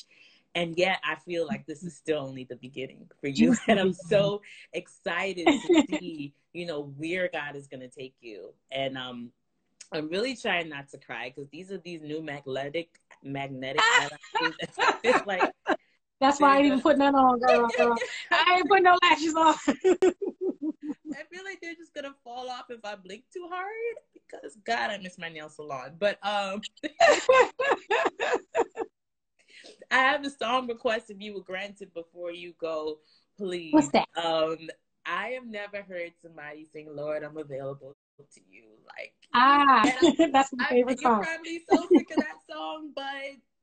And yet I feel like this is still only the beginning for you. And I'm so excited to see, you know, where God is going to take you. And I'm really trying not to cry because these are these new magnetic eyelashes. Like, that's why I ain't even put none on, girl. I ain't put no lashes on. I feel like they're just going to fall off if I blink too hard because, God, I miss my nail salon. But I have a song request if you will grant it before you go, please. What's that? I have never heard somebody sing, Lord, I'm available to you. Like, that's my favorite song. You're probably so sick of that song, but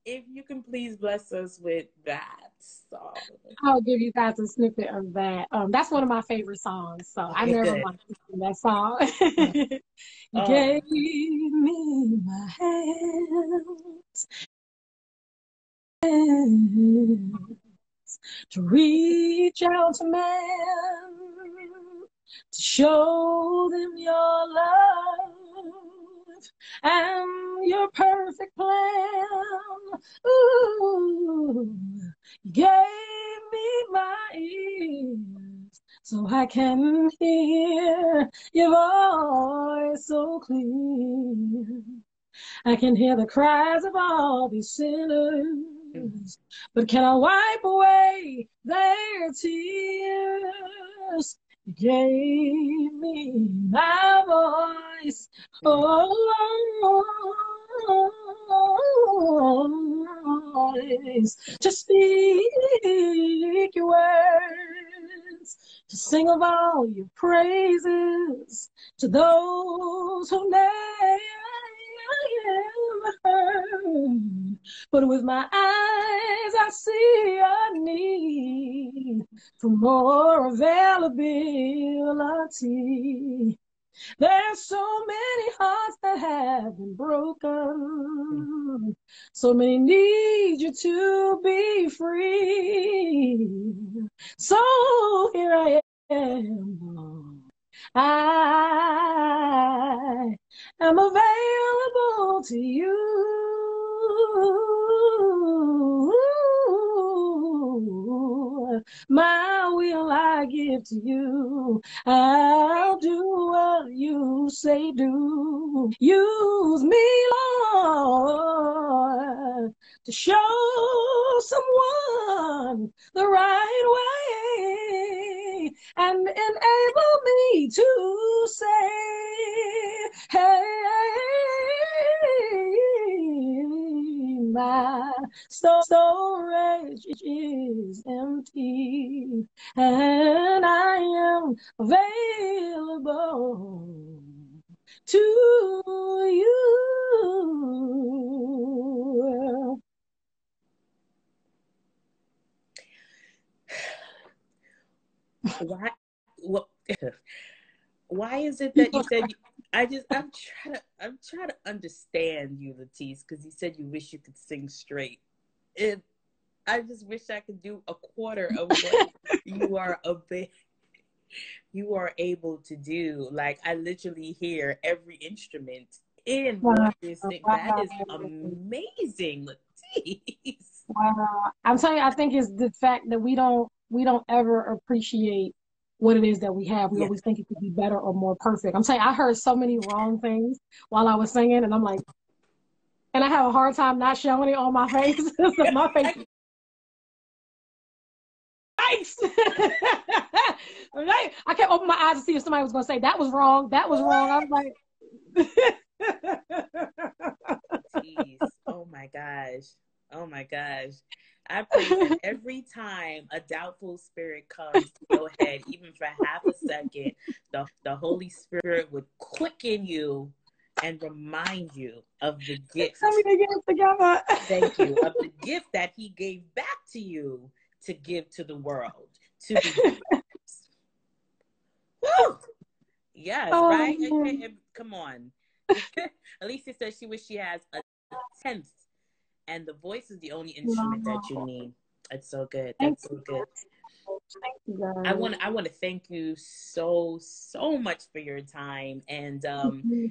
if you can please bless us with that song. I'll give you guys a snippet of that. That's one of my favorite songs, so I never want to sing that song. Gave me my hands to reach out to man, to show them your love and your perfect plan. Ooh, you gave me my ears so I can hear your voice so clear. I can hear the cries of all these sinners, but can I wipe away their tears? Gave me my voice, oh voice, to speak your words, to sing of all your praises to those who never heard. But with my eyes I see a need for more availability. There's so many hearts that have been broken. So many need you to be free. So here I am. I am available to you. My will I give to you. I'll do what you say do. Use me, Lord, to show someone the right way and enable me to say, hey, my storage is empty, and I am available to you. Why is it that you said? I'm trying to understand you, Latice, because you said you wish you could sing straight. I just wish I could do a quarter of what you are able to do. Like, I literally hear every instrument in what you sing. That is amazing, Latice. Wow. I'm telling you, I think it's the fact that we don't ever appreciate what it is that we have. We always think it could be better or more perfect. I'm saying I heard so many wrong things while I was singing, and I'm like, and I have a hard time not showing it on my face. My face. Right? I kept opening my eyes to see if somebody was going to say, that was wrong, that was wrong. I was like. Jeez. Oh, my gosh. Oh, my gosh. I pray that every time a doubtful spirit comes to your head, even for half a second, the Holy Spirit would quicken you and remind you of the gift. Let me get it together. Thank you. Of the gift that he gave back to you to give to the world. To the Woo! Yes, oh, right? Okay, come on. Alicia says she wishes she has a tenth. And the voice is the only instrument that you need. It's so good. That's so good. Thank you, guys. I want to thank you so much for your time. And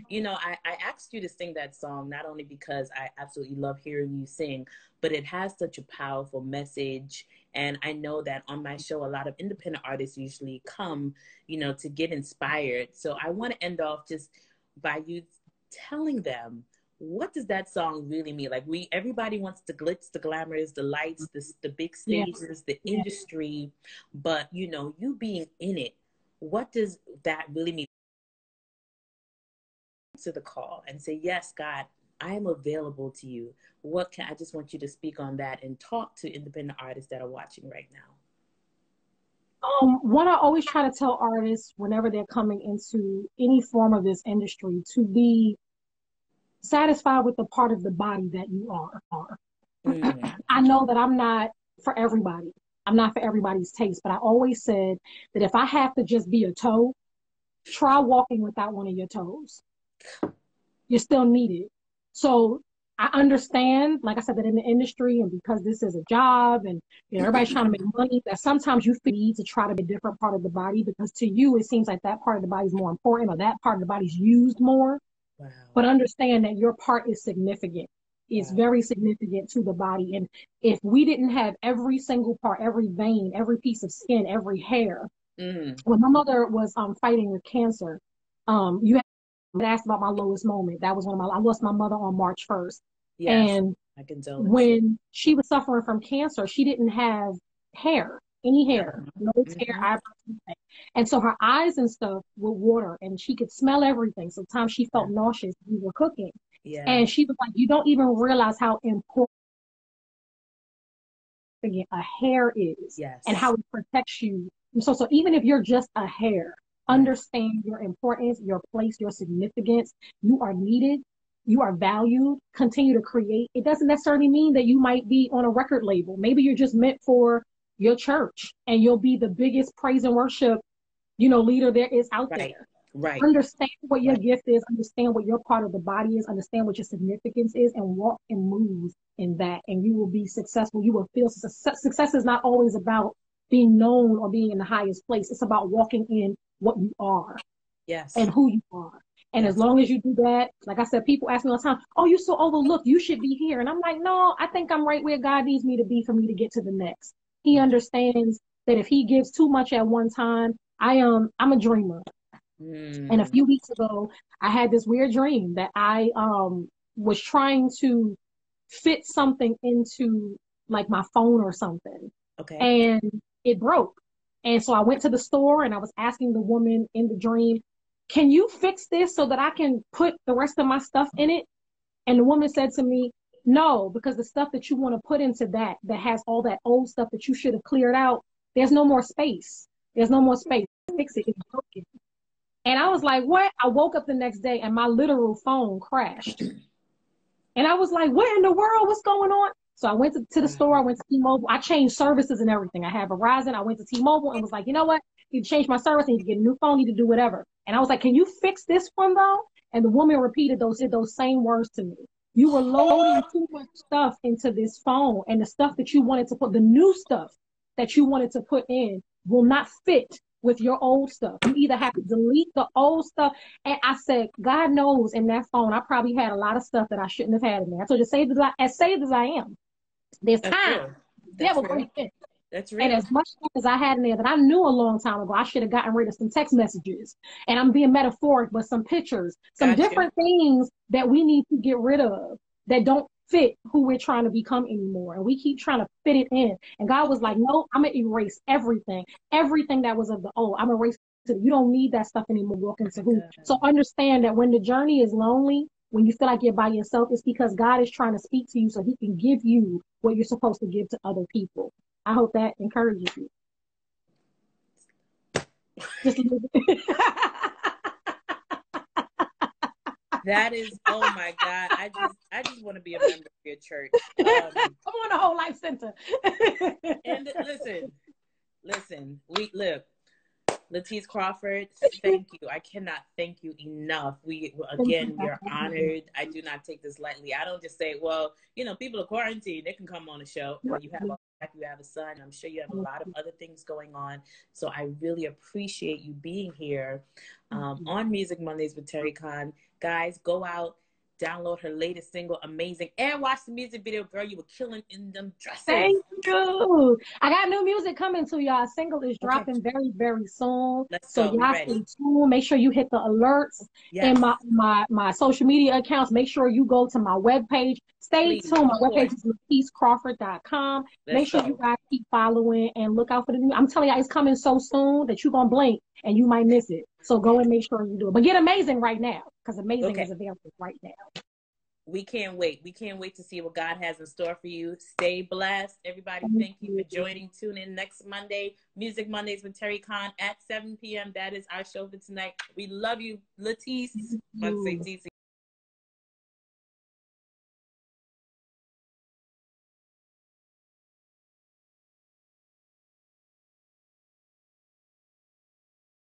you know, I asked you to sing that song not only because I absolutely love hearing you sing, but it has such a powerful message. And I know that on my show, a lot of independent artists usually come, you know, to get inspired. So I want to end off just by you telling them, what does that song really mean? Like, everybody wants the glitz, the glamours, the lights, the big stages, the industry, but you know, you being in it, what does that really mean? Answer the call and say, yes, God, I am available to you. I just want you to speak on that and talk to independent artists that are watching right now. What I always try to tell artists whenever they're coming into any form of this industry, to be satisfied with the part of the body that you are. Mm-hmm. I know that I'm not for everybody. I'm not for everybody's taste, but I always said that if I have to just be a toe, try walking without one of your toes. You still need it. So I understand, like I said, that in the industry, and because this is a job and everybody's trying to make money, that sometimes you need to try to be a different part of the body, because to you, it seems like that part of the body is more important, or that part of the body is used more. Wow. But understand that your part is significant. It's very significant to the body. And if we didn't have every single part, every vein, every piece of skin, every hair, when my mother was fighting with cancer, you asked about my lowest moment. That was one of I lost my mother on March 1st. Yes, and I can tell when she was suffering from cancer, she didn't have hair, any hair, no hair, eyebrows, anything. And so her eyes and stuff would water, and she could smell everything. Sometimes she felt nauseous when we were cooking. Yeah. And she was like, you don't even realize how important a hair is and how it protects you. And so even if you're just a hair, understand your importance, your place, your significance. You are needed. You are valued. Continue to create. It doesn't necessarily mean that you might be on a record label. Maybe you're just meant for your church, and you'll be the biggest praise and worship, leader there is out there. Right. Understand what your gift is, understand what your part of the body is, understand what your significance is, and walk and move in that, and you will be successful. You will feel success is not always about being known or being in the highest place. It's about walking in what you are and who you are. And as long as you do that, like I said, people ask me all the time, oh, you're so overlooked, you should be here. And I'm like, no, I think I'm right where God needs me to be for me to get to the next. He understands that if he gives too much at one time, I'm a dreamer. And a few weeks ago, I had this weird dream that I was trying to fit something into like my phone or something. Okay. And it broke. And so I went to the store and I was asking the woman in the dream, can you fix this so that I can put the rest of my stuff in it? And the woman said to me, no, because the stuff that you want to put into that has all that old stuff that you should have cleared out, there's no more space. There's no more space. Fix it. It's broken. And I was like, what? I woke up the next day and my literal phone crashed. And I was like, what in the world? What's going on? So I went to the store. I went to T-Mobile. I changed services and everything. I had Verizon. I went to T-Mobile and was like, you know what? I need to change my service. I need to get a new phone. I need to do whatever. And I was like, can you fix this one, though? And the woman repeated those same words to me. You were loading too much stuff into this phone, and the stuff that you wanted to put, the new stuff that you wanted to put in will not fit with your old stuff. You either have to delete the old stuff. And I said, God knows in that phone, I probably had a lot of stuff that I shouldn't have had in there. So just saved as I am, there's time. That's real. And as much stuff as I had in there that I knew a long time ago, I should have gotten rid of some text messages. And I'm being metaphoric, but some pictures, some different things that we need to get rid of that don't fit who we're trying to become anymore. And we keep trying to fit it in. And God was like, no, I'm going to erase everything that was of the old. I'm erasing it. You don't need that stuff anymore. Walk into who. So understand that when the journey is lonely, when you feel like you're by yourself, it's because God is trying to speak to you so he can give you what you're supposed to give to other people. I hope that encourages you. Just a little bit. That is, oh my God! I just want to be a member of your church. Come on, the Whole Life Center. And listen. We live. Latice Crawford, thank you. I cannot thank you enough. We are honored. I do not take this lightly. I don't just say, well, people are quarantined, they can come on a show. You have a son. I'm sure you have a lot of other things going on. So I really appreciate you being here on Music Mondays with Terri Cann. Guys, go out, download her latest single, Amazing, and watch the music video. Girl, you were killing in them dresses. Thank you. I got new music coming to y'all. Single is dropping very, very soon. So y'all stay tuned. Make sure you hit the alerts in my social media accounts. Make sure you go to my webpage. Stay tuned. My webpage is laticecrawford.com. Make sure you guys keep following and look out for the new. I'm telling y'all, it's coming so soon that you're going to blink and you might miss it. So go and make sure you do it. But get Amazing right now, because Amazing is available right now. we can't wait. We can't wait to see what God has in store for you. Stay blessed. Everybody, thank you for joining. Tune in next Monday, Music Mondays with Terri Cann at 7 p.m. That is our show for tonight. We love you, Latice.